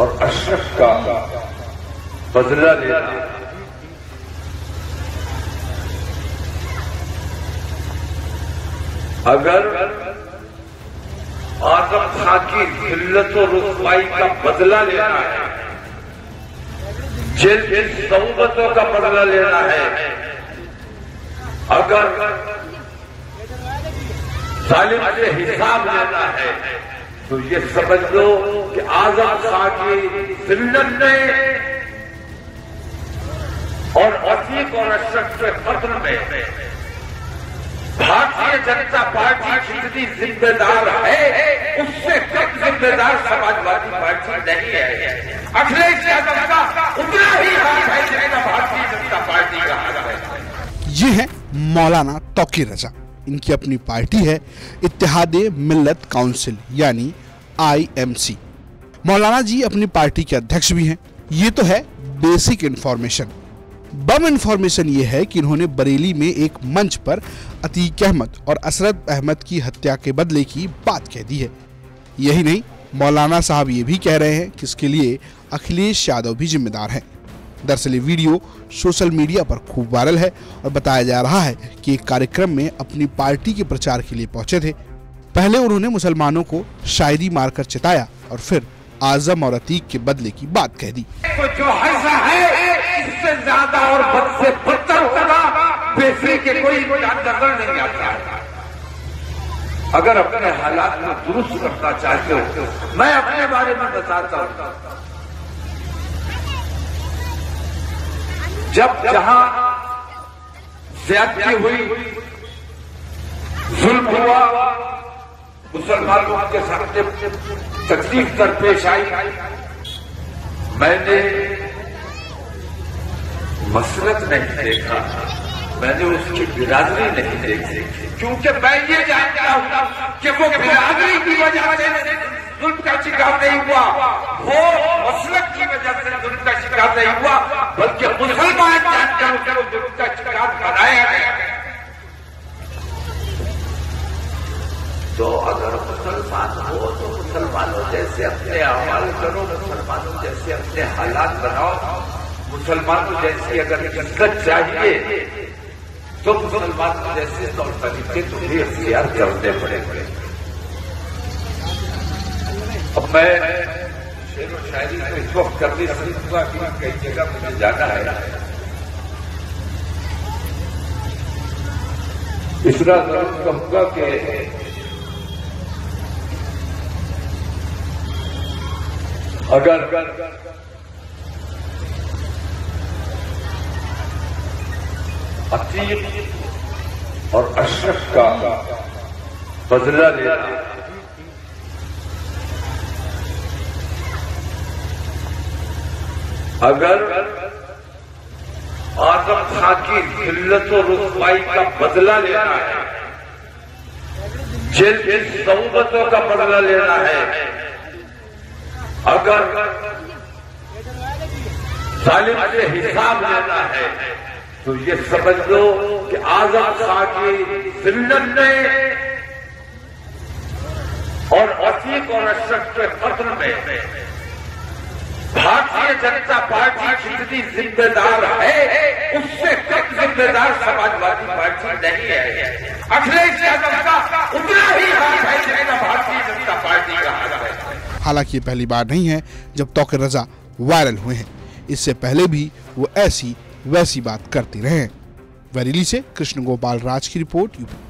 और अशरफ का बदला लेना, अगर आजम खान की जिल्लत और रुसवाई का बदला लेना है, जेल की सहूलतों का बदला लेना है, अगर जालिम से हिसाब लेना है, तो ये समझ लो कि आजम खान की जिल्लत ने और अतीक और अशरफ के कत्ल में भारतीय जनता पार्टी जितनी जिम्मेदार है, उससे कम जिम्मेदार समाजवादी पार्टी नहीं है। अखिलेश यादव का उतना ही हाथ है जितना भारतीय जनता पार्टी का हाथ है। ये है मौलाना तौकीर रजा। इनकी अपनी पार्टी है इत्तेहादे मिल्लत काउंसिल यानी IMC। मौलाना जी अपनी पार्टी के अध्यक्ष भी हैं। ये तो है बेसिक इन्फॉर्मेशन। बम इन्फॉर्मेशन ये है कि इन्होंने बरेली में एक मंच पर अतीक अहमद और असद अहमद की हत्या के बदले की बात कह दी है। यही नहीं, मौलाना साहब ये भी कह रहे हैं कि इसके लिए अखिलेश यादव भी जिम्मेदार हैं। दरअसल ये वीडियो सोशल मीडिया पर खूब वायरल है और बताया जा रहा है कि एक कार्यक्रम में अपनी पार्टी के प्रचार के लिए पहुंचे थे। पहले उन्होंने मुसलमानों को शायरी मारकर चिताया और फिर आजम और अतीक के बदले की बात कह दी। इससे ज्यादा और बद से बदतर होगा बेसी के कोई नजर नहीं आता है। अगर अपने हालात को दुरुस्त करना चाहते हो, मैं अपने बारे में बताता हूं। जब जहां ज्यादती हुई, जुल्म हुआ, मुसलमानों के सामने तकलीफ दरपेश आई, मैंने मसलत नहीं देखा, मैंने उसकी बिरादरी नहीं देखी, क्योंकि मैं ये जानता हूं कि वो बिरादरी की वजह से जुल्म का शिकार नहीं हुआ, वो मसलत की वजह से जुल्म का शिकार नहीं हुआ, बल्कि मुसलमान जानते हैं कि वो जुल्म का शिकार बनाया गया। तो अगर मुसलमान हो तो मुसलमानों जैसे अपने अमाल करो, मुसलमानों जैसे अपने हालात बनाओ, मुसलमान को जैसी अगर इज्जत चाहिए तो मुसलमान को जैसे तौर तरीके तुम्हें इख्तियार करने पड़ेंगे। अब मैं शेर और शायरी को इस वक्त कर नहीं सकूंगा, कई जगह मुझे जाना है। इतना जरूर कहूंगा कि अगर अतीक और अशरफ का बदला लेना, अगर आजम खान की जिल्लत और रुसवाई का बदला लेना है, जेल की सहूलतों का बदला लेना है, अगर जालिम से हिसाब लेना है, तो ये समझ लो कि आजम खान की जिल्लत ने और अतीक और अशरफ के कत्ल में भारतीय जनता पार्टी जितनी जिम्मेदार है, उससे कम जिम्मेदार समाजवादी पार्टी नहीं है। अखिलेश यादव का उतना ही हाथ है जितना भारतीय जनता पार्टी का हाथ है। हालांकि ये पहली बार नहीं है जब तौकीर रजा वायरल हुए हैं। इससे पहले भी वो ऐसी वैसी बात करती रहे। बरेली से कृष्णगोपाल राज की रिपोर्ट।